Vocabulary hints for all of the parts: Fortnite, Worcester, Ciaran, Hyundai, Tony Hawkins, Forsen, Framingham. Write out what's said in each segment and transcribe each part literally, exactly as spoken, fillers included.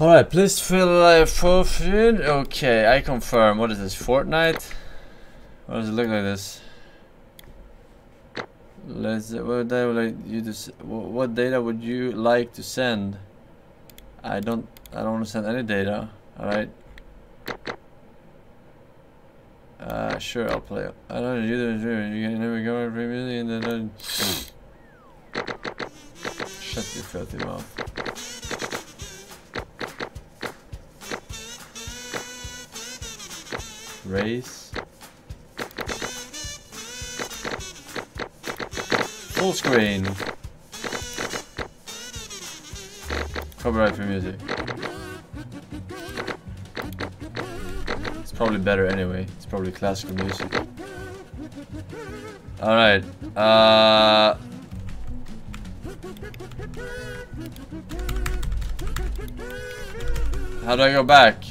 Alright, please fill a fulfilled. Okay, I confirm. What is this, Fortnite? What does it look like this? Let's. What data would you to, What data would you like to send? I don't. I don't want to send any data. All right. Uh, sure, I'll play. I don't know. You can never go over previously and then. Shut your filthy mouth. Race. Full screen. Copyright for music. It's probably better anyway. It's probably classical music. Alright. Uh, how do I go back?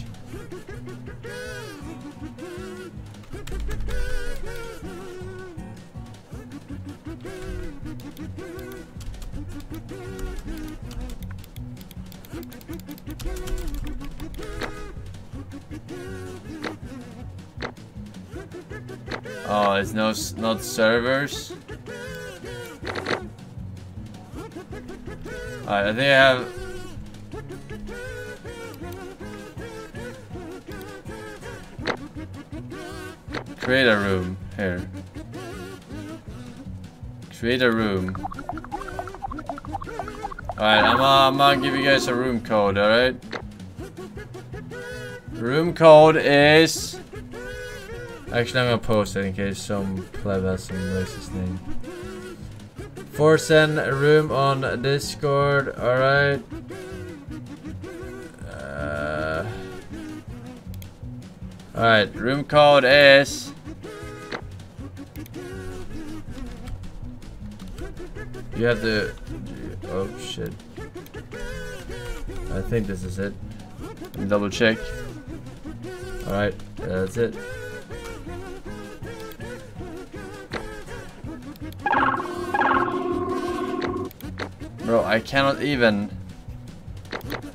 Oh, it's no, not servers. Alright, I think I have. Create a room here. Create a room. Alright, I'm, uh, I'm gonna give you guys a room code, alright? Room code is. Actually, I'm gonna post it in case some pleb has some racist name. Forsen room on Discord, alright. Uh, alright, room code is. You have to. Oh shit. I think this is it. Double check. Alright, that's it. Bro, I cannot even.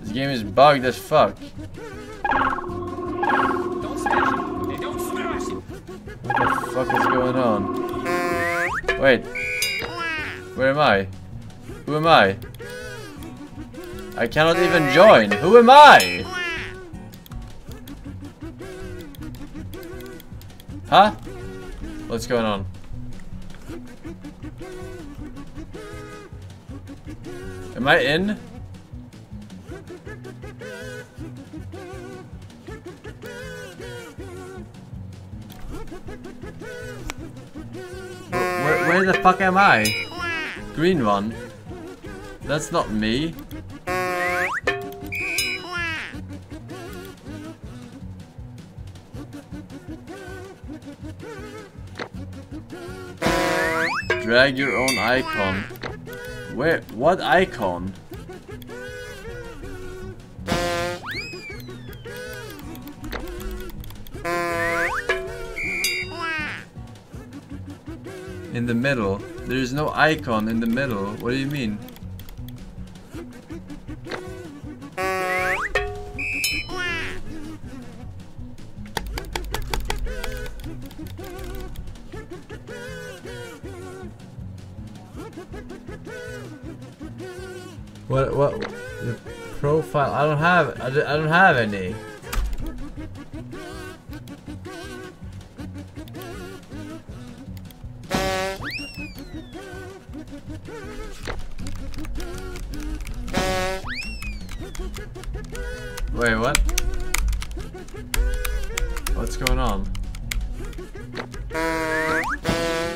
This game is bugged as fuck. Don't smash it. Hey, don't smash it. What the fuck is going on? Wait. Where am I? Who am I? I cannot even join. Who am I? Huh? What's going on? Am I in? Where, where the fuck am I? Green one. That's not me. Drag your own icon. Where? What icon? In the middle. There is no icon in the middle. What do you mean? What? What? The profile? I don't have. I don't, I don't have any. Wait, what? What's going on?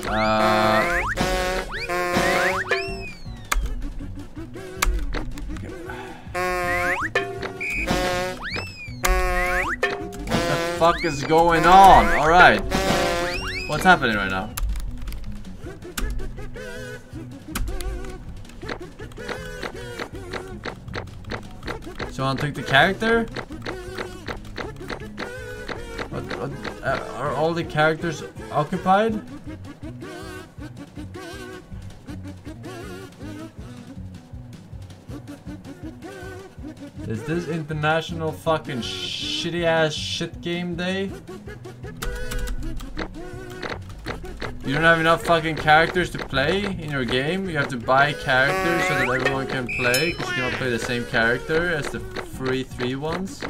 Uh. What is going on? All right, what's happening right now? Someone took the character? What, what, uh, are all the characters occupied? Is this international fucking shitty ass shit game day? You don't have enough fucking characters to play in your game. You have to buy characters so that everyone can play, because you cannot play the same character as the free three ones.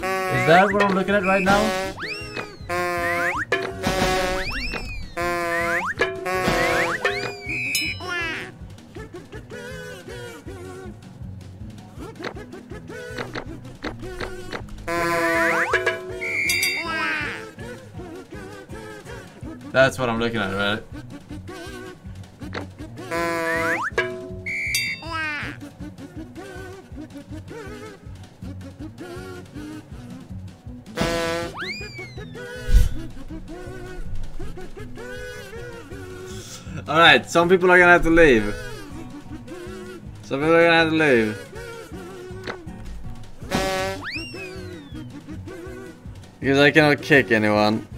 Is that what I'm looking at right now? That's what I'm looking at, right? Alright, some people are gonna have to leave. Some people are gonna have to leave. Because I cannot kick anyone.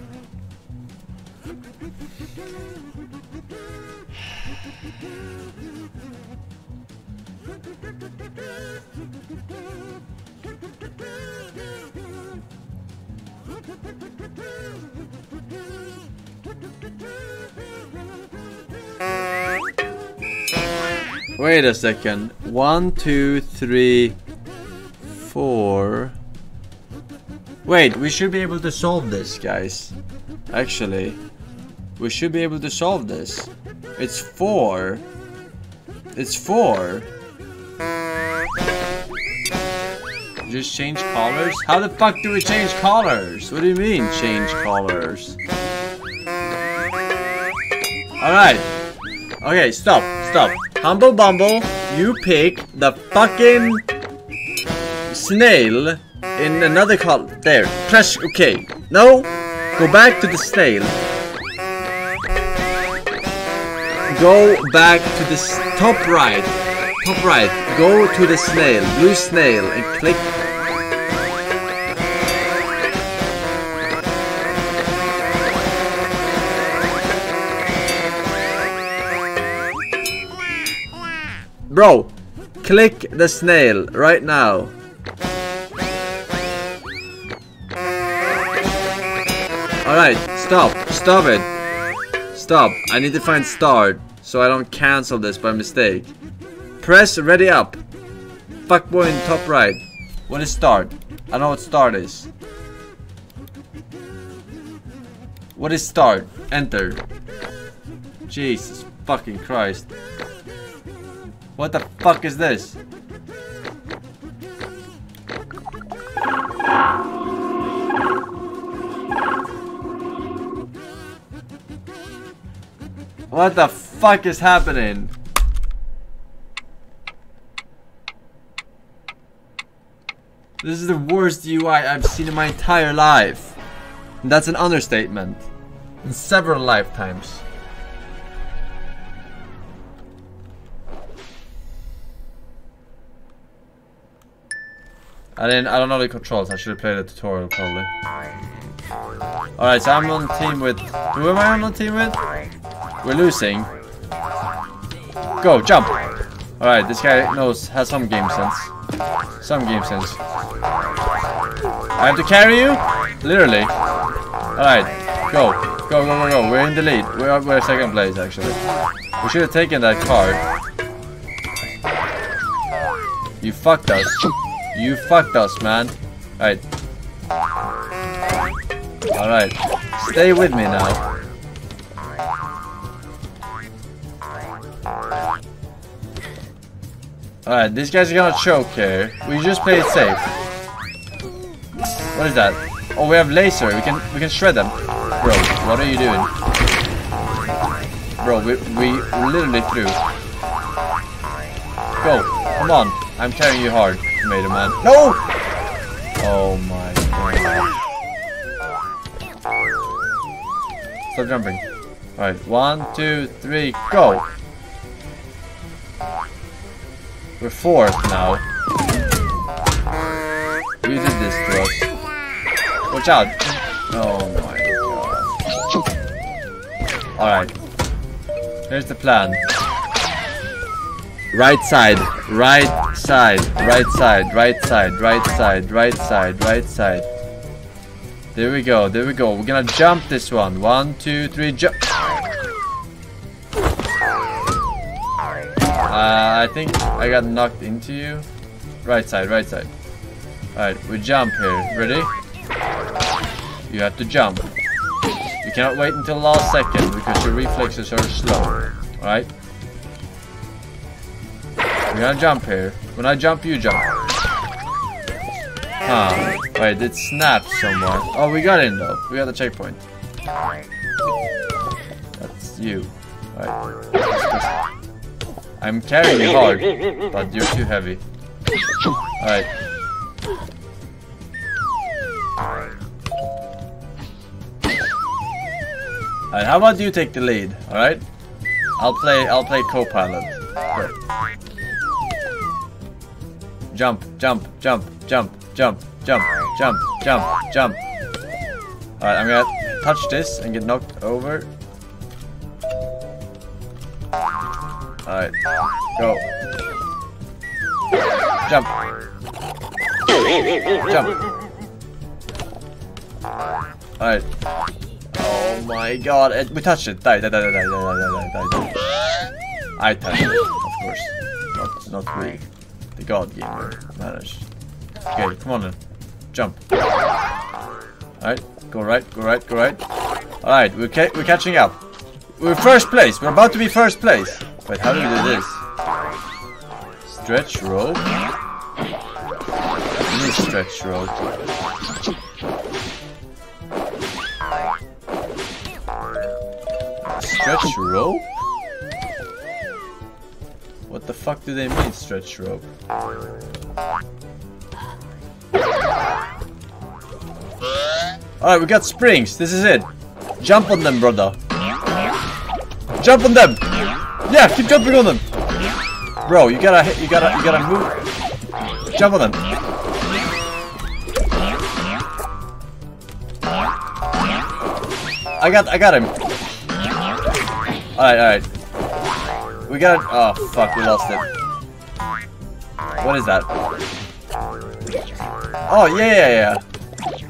Wait a second. One, two, three, four. Wait, we should be able to solve this, guys. Actually, we should be able to solve this. It's four. It's four. Just change colors? How the fuck do we change colors? What do you mean, change colors? Alright. Okay, stop, stop. Humble Bumble, you pick the fucking snail in another color. There. Press okay. No. Go back to the snail. Go back to the top right. Top right. Go to the snail. Blue snail and click. Bro, click the snail right now. Alright, stop, stop it. Stop, I need to find start so I don't cancel this by mistake. Press ready up. Fuckboy in top right. What is start? I know what start is. What is start? Enter. Jesus fucking Christ. What the fuck is this? What the fuck is happening? This is the worst U I I've seen in my entire life. And that's an understatement. In several lifetimes. I didn't. I don't know the controls. I should have played the tutorial probably. All right, so I'm on team with. Who am I on team with? We're losing. Go jump! All right, this guy knows has some game sense. Some game sense. I have to carry you, literally. All right, go, go, go, go, go. We're in the lead. We're we're second place actually. We should have taken that card. You fucked us. You fucked us, man. Alright. Alright. Stay with me now. Alright, these guys are gonna choke here. We just play it safe. What is that? Oh, we have laser. We can we can shred them. Bro, what are you doing? Bro, we we literally threw. Go, come on. I'm carrying you hard. Tomato man. No! Oh my god. Stop jumping. Alright, one, two, three, go! We're fourth now. You did this to us. Watch out! Oh my god. Alright. Here's the plan. Right side, right side, right side, right side, right side, right side, right side. There we go, there we go. We're gonna jump this one. One, two, three, jump. Uh, I think I got knocked into you. Right side, right side. Alright, we jump here. Ready? You have to jump. You cannot wait until the last second because your reflexes are slow. Alright? We're gonna jump here. When I jump, you jump. Huh. Wait, it snapped somewhere. Oh, we got in though. We got the checkpoint. That's you. Alright. Just... I'm carrying you hard, but you're too heavy. Alright. Alright, how about you take the lead, alright? I'll play I'll play co-pilot. Okay. Jump, jump, jump, jump, jump, jump, jump, jump, jump. Alright, I'm gonna touch this and get knocked over. Alright, go. Jump. Jump. Alright. Oh my god, it, we touched it. Die, die, die, die, die, die, die, die. I touched it, of course. Not, not me. The god gave me. Managed. Okay, come on then. Jump. Alright, go right, go right, go right. Alright, we're, ca we're catching up. We're first place, we're about to be first place. Wait, how do we do this? Stretch rope? We need stretch rope. Stretch rope? What the fuck do they mean, stretch rope? Alright, we got springs. This is it. Jump on them, brother. Jump on them! Yeah, keep jumping on them, bro. You gotta hit. You gotta. You gotta move. Jump on them. I got. I got him. All right, all right. We got. Oh fuck, we lost it. What is that? Oh yeah, yeah, yeah.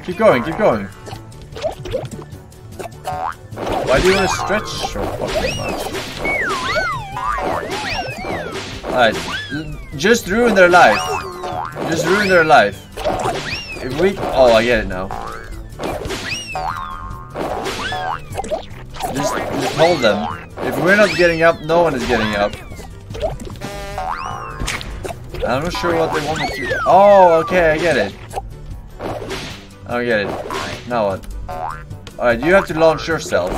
Keep going. Keep going. Why do you want to stretch so fucking much? Alright, just ruin their life. Just ruin their life. If we... Oh, I get it now. Just, just hold them. If we're not getting up, no one is getting up. I'm not sure what they want me to... Oh, okay, I get it. I don't get it. Now what? Alright, you have to launch yourself.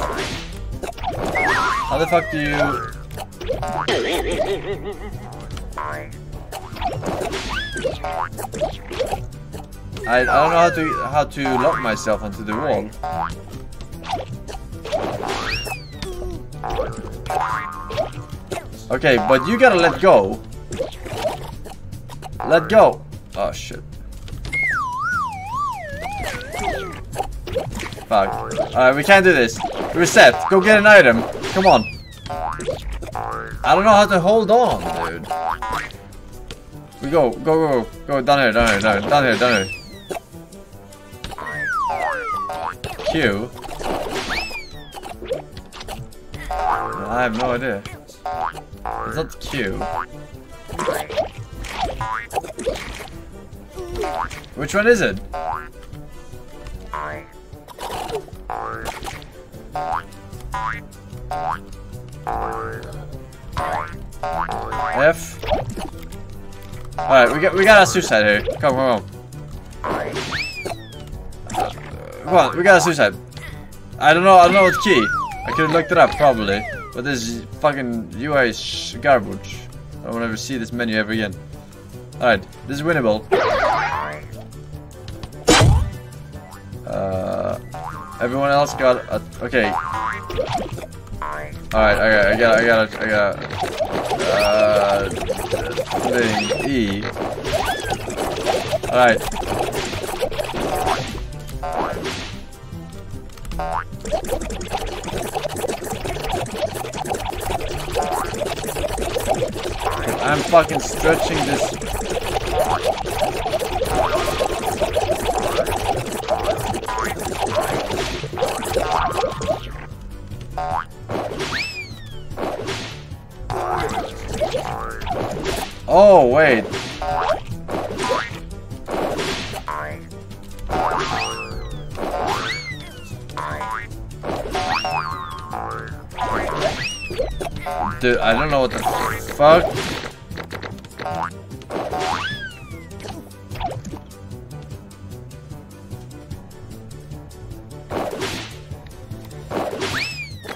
How the fuck do you... I, I don't know how to how to lock myself onto the wall. Okay, but you gotta let go. Let go. Oh shit. Fuck. Alright, we can't do this. Reset. Go get an item. Come on. I don't know how to hold on, dude. We go, go, go, go, down here, down here, down here, down here, down here. Q. I have no idea. It's not Q. Which one is it? F. Alright, we got we got a suicide here. Come on, come on. Uh, come on, we got a suicide. I don't know, I don't know what key. I could have looked it up probably, but this fucking U I is garbage. I won't ever see this menu ever again. Alright, this is winnable. Uh, everyone else got a, okay. Alright, I got, I got, I got, I got, uh, thing, E. Alright. I I'm fucking stretching this. Oh, wait. Dude, I don't know what the fuck.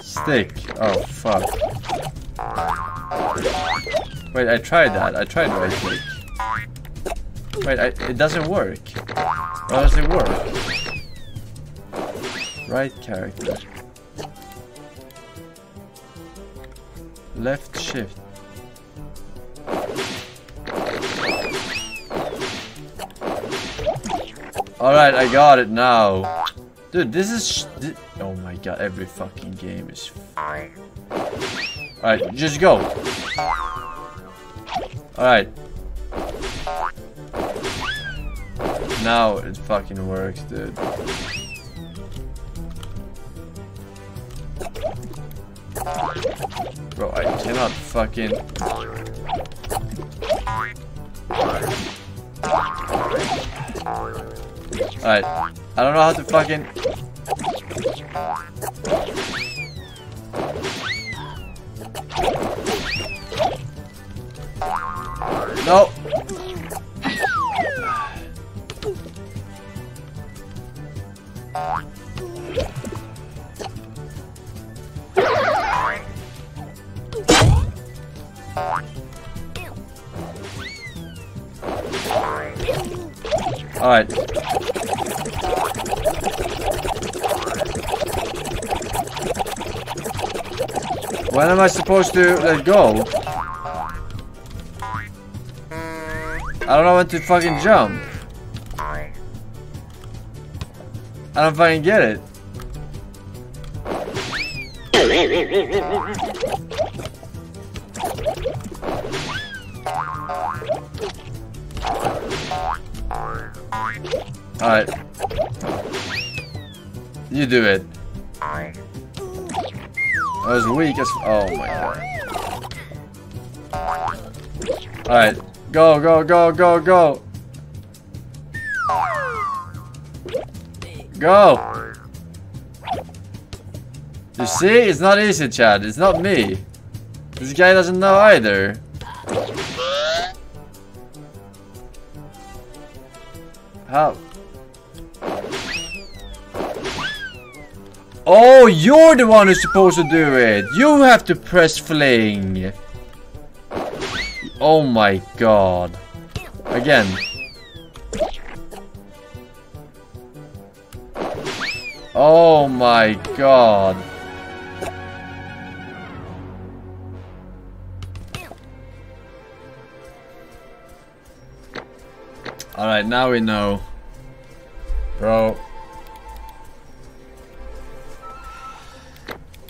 Stick. Oh, fuck. Wait, I tried that. I tried right click. Wait, I, it doesn't work. Why does it work? Right character. Left shift. Alright, I got it now. Dude, this is sh thi oh my god, every fucking game is fine. Alright, just go. Alright. Now it fucking works, dude. Bro, I cannot fucking... Alright, I don't know how to fucking... No! Alright. When am I supposed to let go? I don't know when to fucking jump. I don't fucking get it. Alright. You do it. I was weak as f oh my god. Alright. Go, go, go, go, go. Go. You see? It's not easy, Chad. It's not me. This guy doesn't know either. How? Oh, you're the one who's supposed to do it. You have to press fling. Oh my god. Again. Oh my god. Alright, now we know. Bro.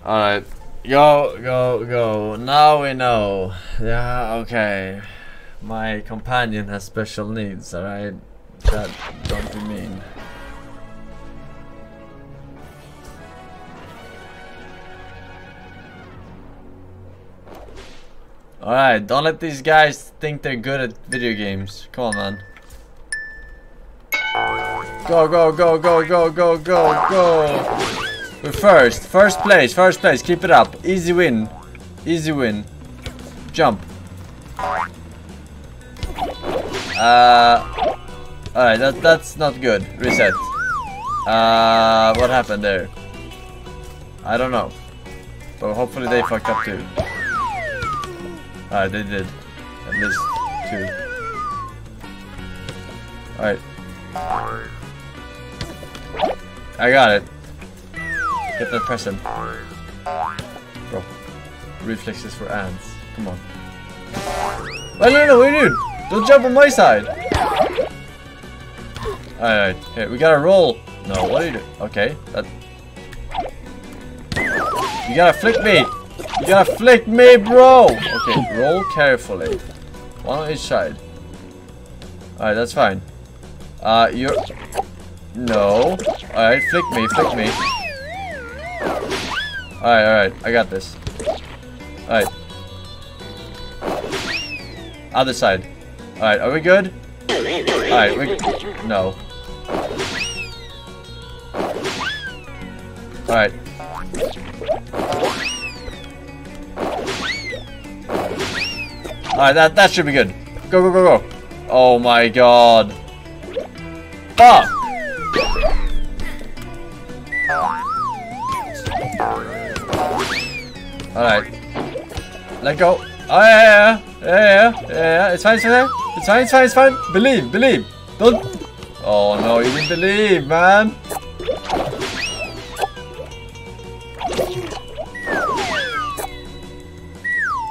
Alright. Go, go, go. Now we know. Yeah, okay. My companion has special needs, alright? That don't be mean. Alright, don't let these guys think they're good at video games. Come on, man. Go, go, go, go, go, go, go, go. We're first. First place, first place. Keep it up. Easy win. Easy win. Jump. Uh, Alright, that, that's not good. Reset. Uh, what happened there? I don't know. But hopefully they fucked up too. Alright, they did. At least two. Alright. I got it. Get that present. Bro. Reflexes for ants. Come on. Oh, no, no, wait, dude. Don't jump on my side. Alright, here, we gotta roll. No, what are you doing? Okay. That... You gotta flick me. You gotta flick me, bro. Okay, roll carefully. One on each side. Alright, that's fine. Uh, you're... No. Alright, flick me, flick me. Alright, alright, I got this. Alright. Other side. Alright, are we good? Alright, we... No. Alright. Alright, that, that should be good. Go, go, go, go. Oh my god. Fuck! Alright. Let go. Oh, yeah, yeah, yeah, yeah, yeah. It's fine, it's fine, it's fine, it's fine, it's fine. Believe, believe. Don't. Oh no, you didn't believe, man.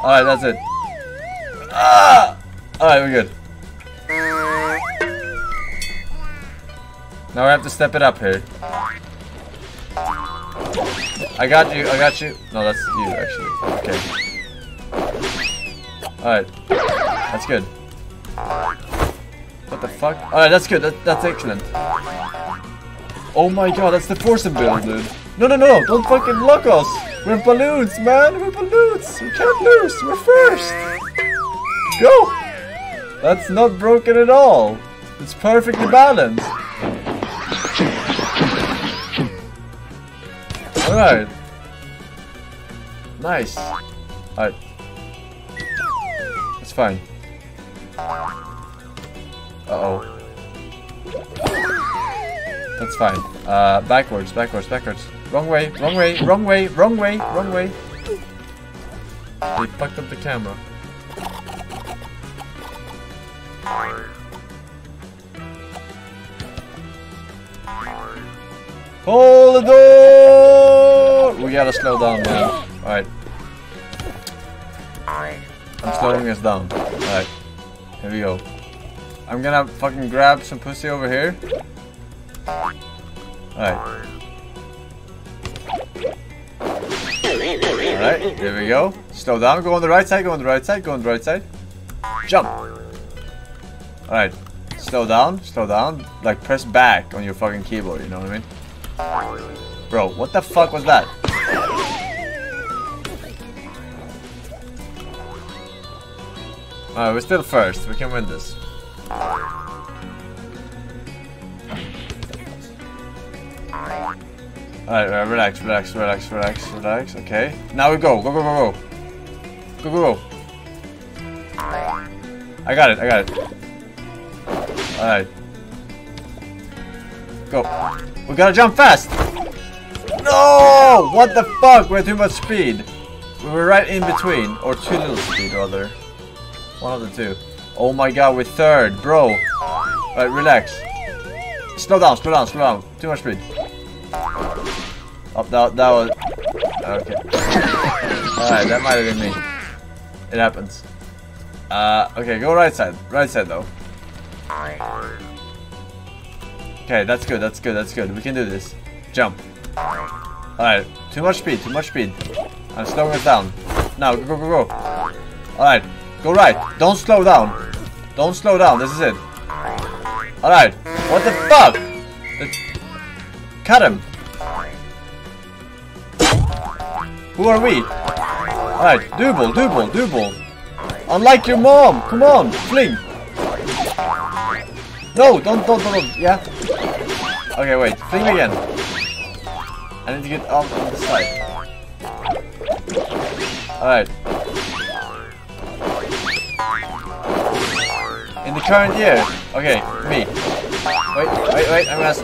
Alright, that's it. Ah! Alright, we're good. Now we have to step it up here. I got you, I got you. No, that's you, actually. Okay. Alright. That's good. What the fuck? Alright, that's good. That, that's excellent. Oh my god, that's the Forsen build, dude. No, no, no, don't fucking block us. We're balloons, man. We're balloons. We can't lose. We're first. Go. That's not broken at all. It's perfectly balanced. Alright. Nice. Alright. That's fine. Uh-oh. That's fine. Uh, backwards, backwards, backwards. Wrong way, wrong way, wrong way, wrong way, wrong way. They fucked up the camera. Hold the door! We gotta slow down, man. Alright. I'm slowing us down. Alright. Here we go. I'm gonna fucking grab some pussy over here. Alright. Alright, there we go. Slow down, go on the right side, go on the right side, go on the right side. Jump! Alright, slow down, slow down. Like, press back on your fucking keyboard, you know what I mean? Bro, what the fuck was that? Alright, we're still first, we can win this. Alright, right, relax, relax, relax, relax, relax, okay. Now we go, go, go, go, go. Go, go, go. I got it, I got it. Alright. Go. We gotta jump fast! No! What the fuck? We had too much speed. We were right in between, or too little speed, rather. One of the two. Oh my god, we're third, bro. Alright, relax. Slow down, slow down, slow down. Too much speed. Up, that, that was... Okay. Alright, that might have been me. It happens. Uh, okay, go right side. Right side, though. Okay, that's good, that's good, that's good. We can do this. Jump. Alright, too much speed, too much speed. I'm slowing it down. Now, go, go, go, go. Alright, go right. Don't slow down. Don't slow down, this is it. Alright, what the fuck? It... Cut him. Who are we? Alright, doobble, doobble, doobble. Unlike your mom, come on, fling. No, don't, don't, don't, yeah. Okay, wait, fling again. I need to get off on the side. Alright. In the current year. Okay, me. Wait, wait, wait, I'm gonna...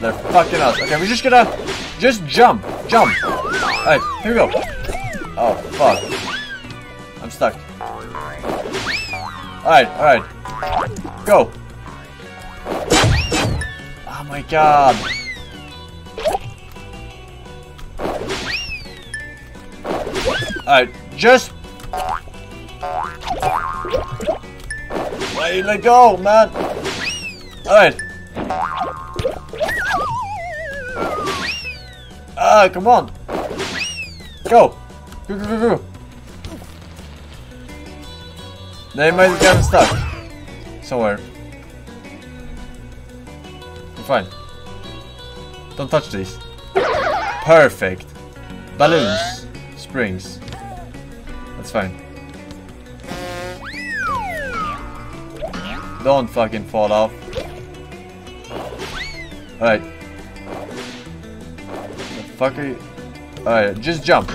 They're fucking us. Okay, we're just gonna... Just jump. Jump. Alright, here we go. Oh, fuck. I'm stuck. Alright, alright. Go. Oh my god. Alright, just... Why you let go, man? Alright. Ah, come on. Go. Go, go, go, go. They might have gotten stuck somewhere. We're fine. Don't touch these. Perfect. Balloons. Springs. That's fine. Don't fucking fall off. Alright. The fuck are you? Alright, just jump.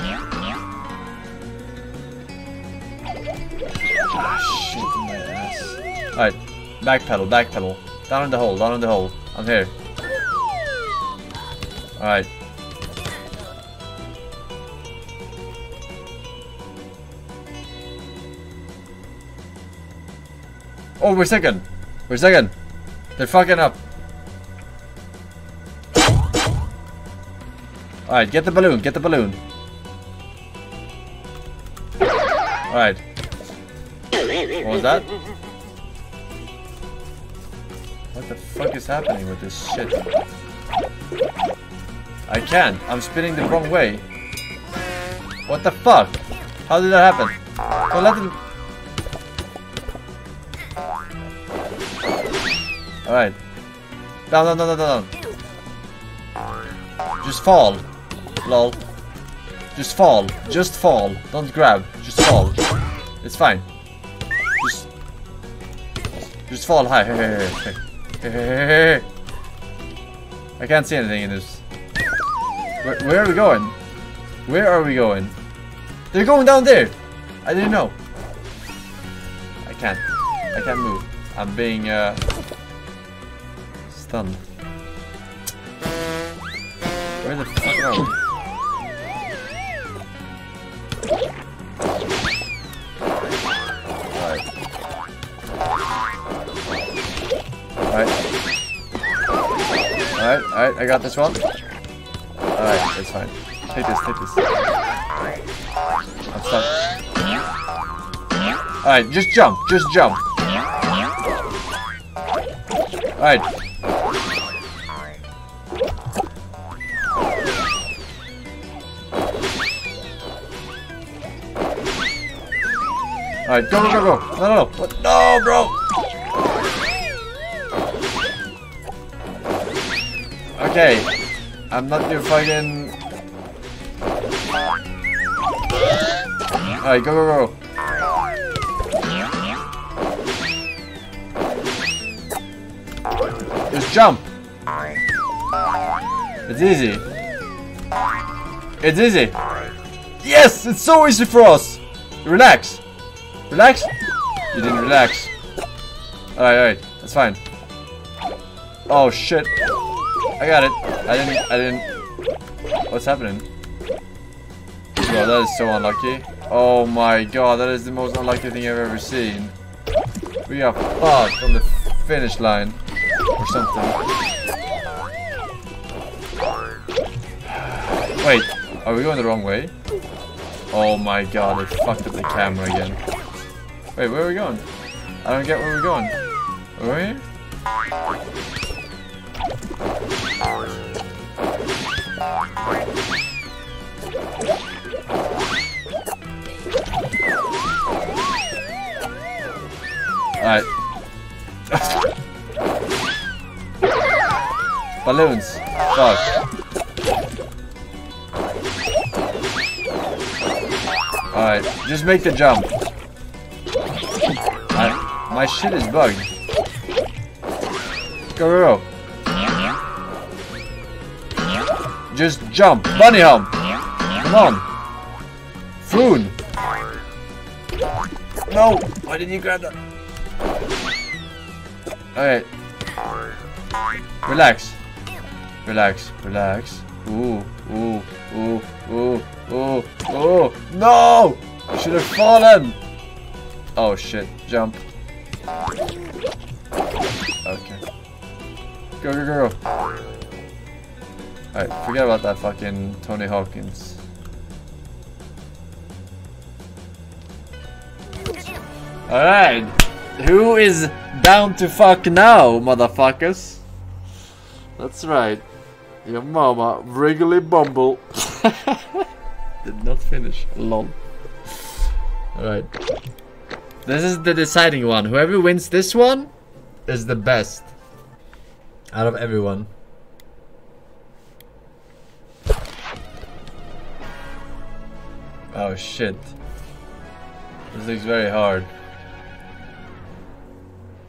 Alright, back pedal, back pedal. Down in the hole, down in the hole. I'm here. Alright. Oh, we're second. We're second. They're fucking up. Alright, get the balloon, get the balloon. Alright. What was that? What the fuck is happening with this shit? I can't. I'm spinning the wrong way. What the fuck? How did that happen? Don't let them... Alright. Down, down, down, down, down. Just fall. Lol. Just fall. Just fall. Don't grab. Just fall. It's fine. Just... Just fall high. Hey, hey, hey, hey. I can't see anything in this. Where, where are we going? Where are we going? They're going down there! I didn't know. I can't. I can't move. I'm being uh, stunned. Where the fuck are we? Alright, alright, I got this one. Alright, it's fine. Take this, take this. I'm stuck. Alright, just jump, just jump. Alright. Alright, go, go, go, go. No, no, no. What? No, bro! Okay, I'm not your fucking... Alright, go, go, go. Just jump. It's easy. It's easy. Yes, it's so easy for us. Relax. Relax? You didn't relax. Alright, alright, that's fine. Oh, shit. I got it. I didn't. I didn't. What's happening? Oh, that is so unlucky. Oh my god, that is the most unlucky thing I've ever seen. We are fucked on the finish line or something. Wait, are we going the wrong way? Oh my god, they fucked up the camera again. Wait, where are we going? I don't get where we're going. Are we here? Alright. Balloons. Fuck. Alright, just make the jump. I, my shit is bugged. Go, go, go. Just jump. Bunny hump. Come on. Foon. No. Why didn't you grab that? Alright. Relax. Relax. Relax. Ooh. Ooh. Ooh. Ooh. Ooh. Ooh. No. I should have fallen. Oh shit. Jump. Okay. Go, go, go, go. Alright, forget about that fucking Tony Hawkins. Alright, who is down to fuck now, motherfuckers? That's right, your mama, Wriggly Bumble. Did not finish. Lol. Alright. This is the deciding one. Whoever wins this one is the best out of everyone. Oh shit. This looks very hard.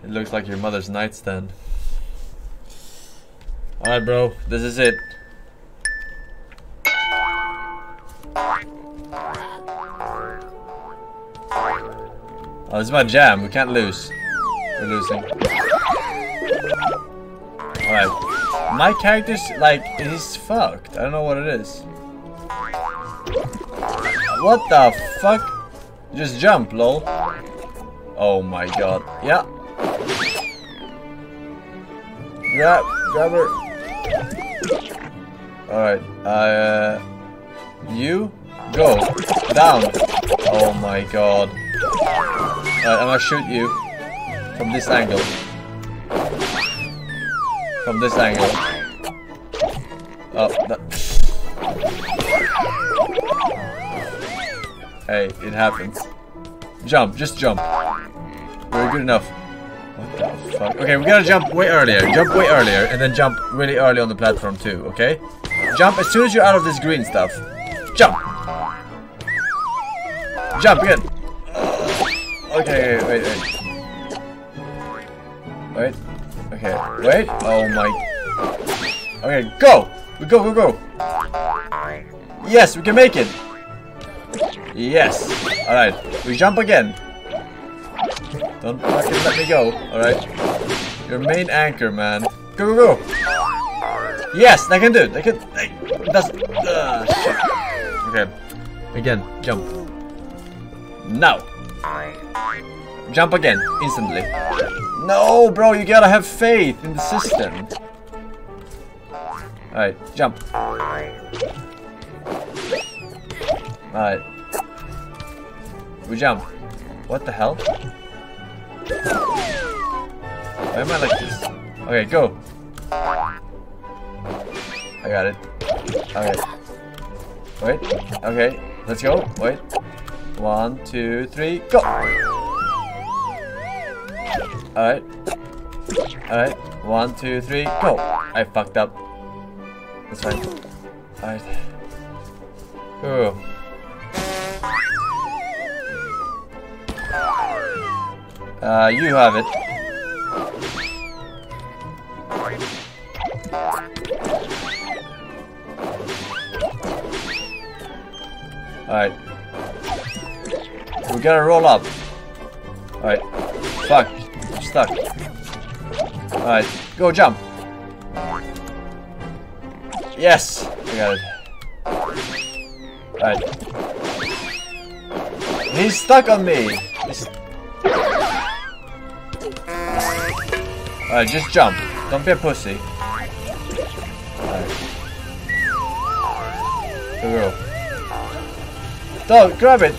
It looks like your mother's nightstand. Alright bro, this is it. Oh, this is my jam. We can't lose. We're losing. Alright. My character's, like, he's fucked. I don't know what it is. What the fuck? Just jump, lol. Oh my god. Yeah. Yeah, grab her. Alright. Uh, you go down. Oh my god. Alright, I'm gonna shoot you from this angle. From this angle. Oh, that. Hey, it happens. Jump, just jump. We're good enough. What the fuck? Okay, we gotta jump way earlier. Jump way earlier, and then jump really early on the platform too, okay? Jump as soon as you're out of this green stuff. Jump! Jump again! Okay, wait, wait, wait. Wait. Okay, wait. Oh my. Okay, go! We go, go, go! Yes, we can make it! Yes! Alright, we jump again. Don't fucking let me go. Alright. Your main anchor, man. Go, go, go! Yes, I can do it! I can. I, that's. Uh, shit. Okay. Again, jump. Now! Jump again, instantly. No, bro, you gotta have faith in the system. Alright, jump. Alright. We jump. What the hell? Why am I like this? Okay, go. I got it. Alright. Wait. Okay, let's go. Wait. One, two, three, go! Alright. Alright. One, two, three, go! I fucked up. That's fine. Alright. Ooh. Uh, you have it. Alright. We gotta roll up. Alright. Fuck. I'm stuck. Alright. Go jump. Yes! I got it. Alright. He's stuck on me! He's... Alright, just jump. Don't be a pussy. Alright. Go, go. Don't grab it!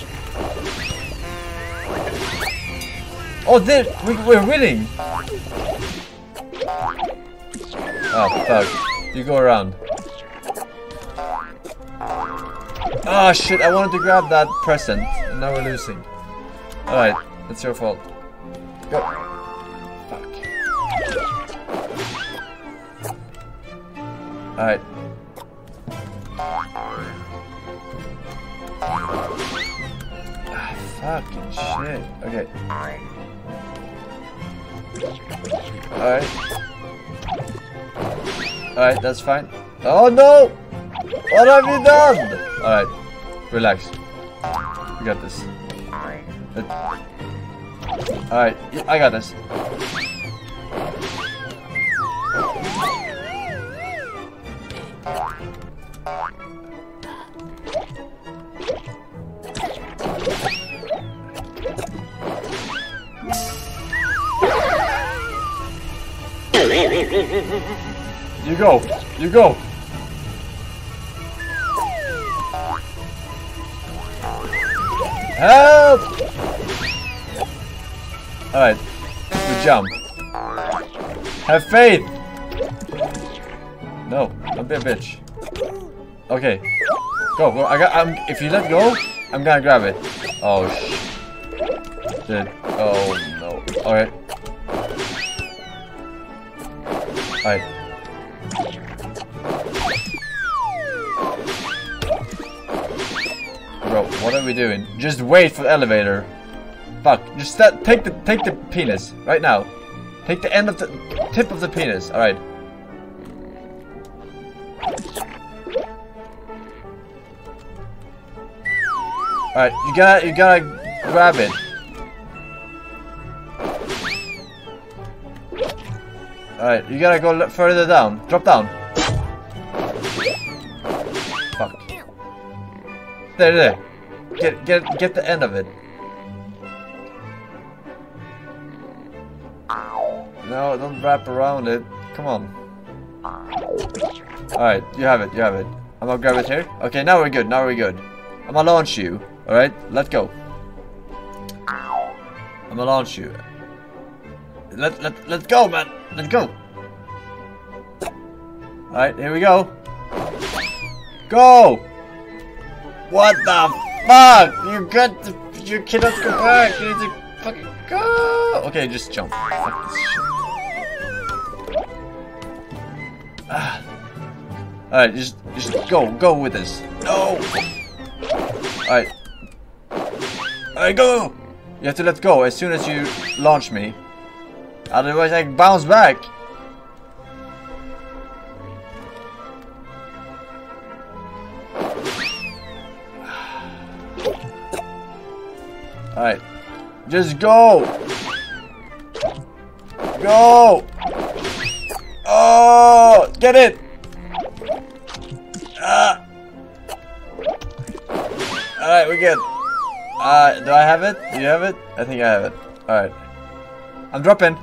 Oh, there! We, we're winning! Oh, fuck. You go around. Ah, oh, shit, I wanted to grab that present. And now we're losing. Alright, it's your fault. Go. Fuck. Alright. Fucking shit. Okay. Alright. Alright, that's fine. Oh no! What have you done? Alright. Relax. We got this. Alright, I got this. You go, you go. Help! Alright, we jump. Have faith! No, don't be a bitch. Okay. Go. Well, I got. I'm, if you let go, I'm gonna grab it. Oh sh. Dude. Oh no. All right. All right. Bro, what are we doing? Just wait for the elevator. Fuck. Just that. Take the. Take the penis right now. Take the end of the tip of the penis. All right. Alright, you gotta, you gotta grab it. Alright, you gotta go further down. Drop down. Fuck. There, there. Get, get, get the end of it. No, don't wrap around it. Come on. Alright, you have it, you have it. I'm gonna grab it here. Okay, now we're good, now we're good. I'm gonna launch you. Alright, let go. I'm gonna launch you. Let, let, let go, man. Let go. Alright, here we go. Go! What the fuck? You got to, you cannot go back. You need to fucking go. Okay, just jump. Fuck this shit. Alright, just, just go. Go with this. No! Alright. Alright, go! You have to let go as soon as you launch me. Otherwise, I bounce back. Alright. Just go! Go! Oh! Get it! Ah! Alright, we're good. Uh, do I have it? Do you have it? I think I have it. Alright. I'm dropping.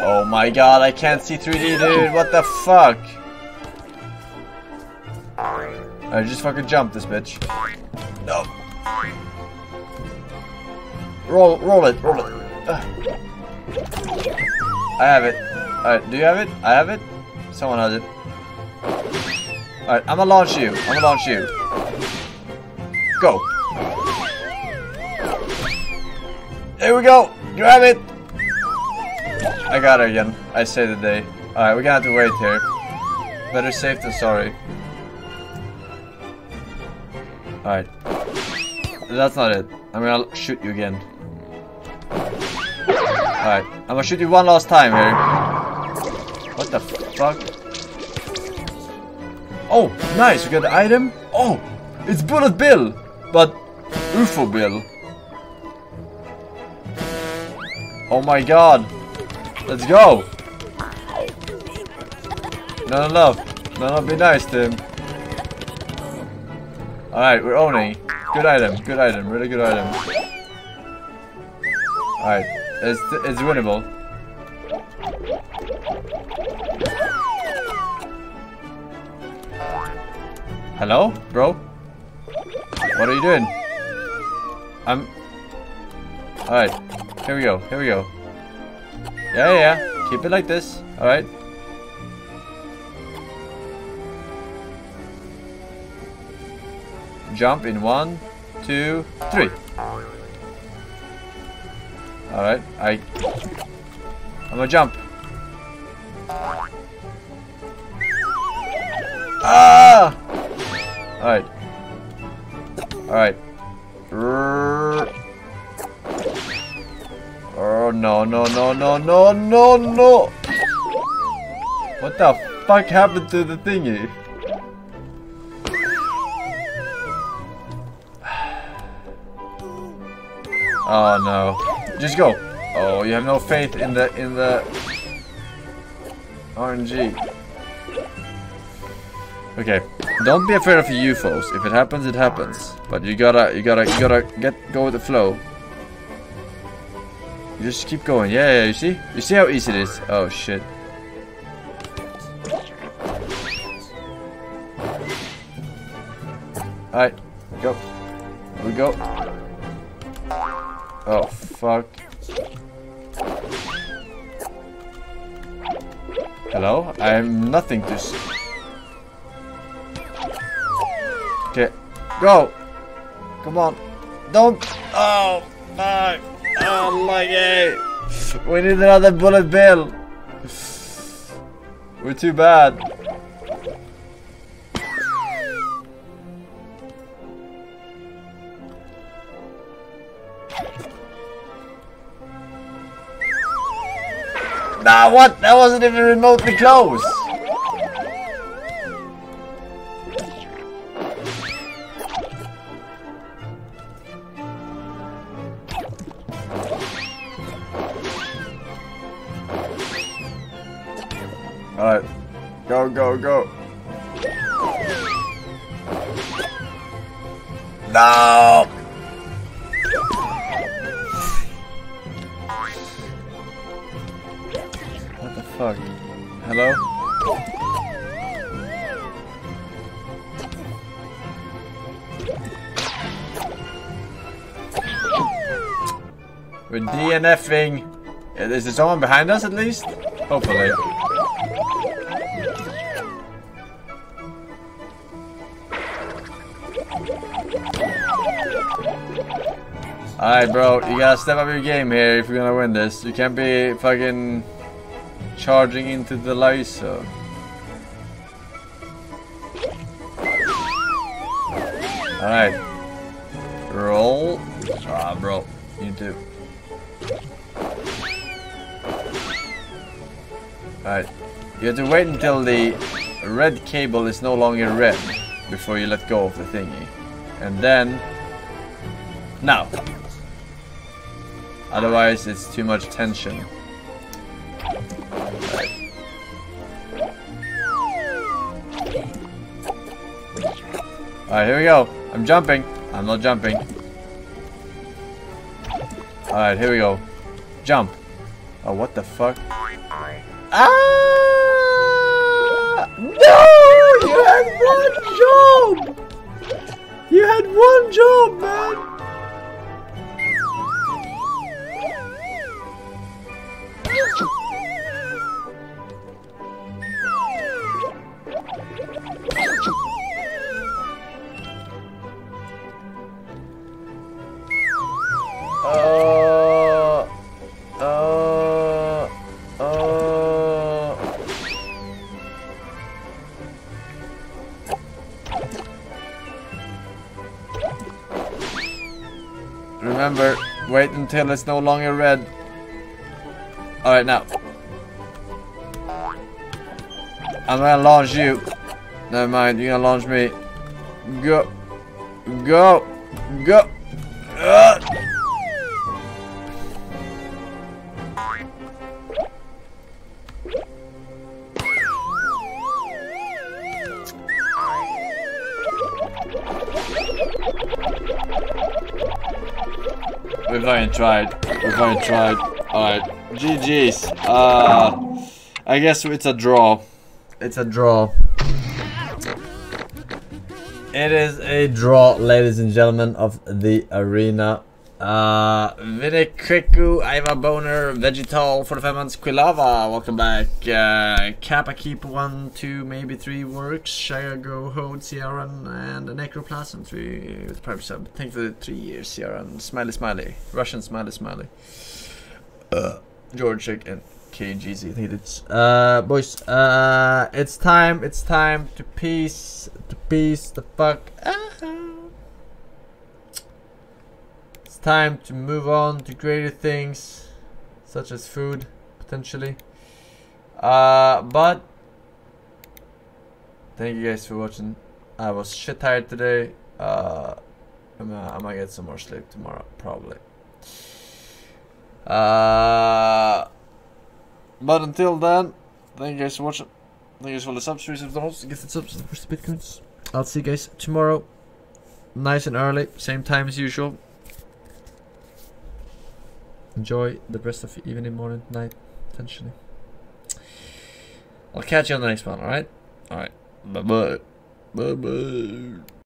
Oh my god, I can't see three D, dude. What the fuck? Alright, just fucking jump this bitch. No. Roll, roll it, roll it. Ugh. I have it. Alright, do you have it? I have it? Someone has it. Alright, I'm gonna launch you. I'm gonna launch you. Go. Here we go. Grab it. I got her again. I saved the day. Alright, we're gonna have to wait here. Better safe than sorry. Alright. That's not it. I'm gonna shoot you again. Alright. I'm gonna shoot you one last time here. What the fuck? Oh, nice. We got the item. Oh, it's Bullet Bill. But U F O Bill. Oh my god. Let's go. No, no, no. No, no, be nice to him. Alright, we're owning. Good item, good item, really good item. Alright, it's, it's winnable. Hello, bro? What are you doing? I'm... Alright. Here we go, here we go. Yeah, yeah, yeah. Keep it like this. Alright. Jump in one, two, three. Alright, I... I'm gonna jump. Ah! Alright. Alright. Oh no no no no no no no! What the fuck happened to the thingy? Oh no! Just go! Oh, you have no faith in the in the R N G. Okay, don't be afraid of U F Os. If it happens, it happens. But you gotta you gotta you gotta get go with the flow. You just keep going. Yeah, yeah, you see? You see how easy it is? Oh, shit. Alright. Go. We go. Oh, fuck. Hello? I'm nothing to see. Go. Come on. Don't. Oh, no. Oh, my God. We need another bullet bill. We're too bad. Nah, what? That wasn't even remotely close. Alright. Go, go, go. No! What the fuck? Hello? We're D N F ing. Is there someone behind us at least? Hopefully. Alright, bro, you gotta step up your game here if you're gonna win this. You can't be fucking charging into the Lysa. Alright. Roll. Ah, bro. You too. Alright. You have to wait until the red cable is no longer red before you let go of the thingy. And then... now. Otherwise, it's too much tension. Right. Alright, here we go. I'm jumping. I'm not jumping. Alright, here we go. Jump. Oh, what the fuck? Ah! No! You had one job! You had one job, man! Uh, uh, uh. Remember, wait until it's no longer red. All right, now I'm gonna launch you. Never mind, you're gonna launch me. Go, go, go. Uh. We've only tried. We've only tried. Alright. G G's. Uh, I guess it's a draw. It's a draw. It is a draw, ladies and gentlemen, of the arena. Uh, Vinekreku, I have a boner, Vegetal, forty-five months, Quilava, welcome back. Uh, Kappa Keep one, two, maybe three works. Shiago, Hode, Ciaran, and Necroplasm three with private sub. Thank you for the three years, Ciaran. Smiley, smiley. Russian smiley, smiley. Uh, Georgic and K G Z. I think it's. Uh, boys, uh, it's time, it's time to peace, to peace the fuck. Uh-huh. Time to move on to greater things such as food potentially, uh, but thank you guys for watching. I was shit tired today. uh, I'm, uh, I might get some more sleep tomorrow probably, uh, but until then, thank you guys for watching. Thank you guys for the subs, gifted subs, first bitcoins. I'll see you guys tomorrow, nice and early, same time as usual. Enjoy the rest of your evening, morning, night, potentially. I'll catch you on the next one, alright? Alright. Bye-bye. Bye-bye.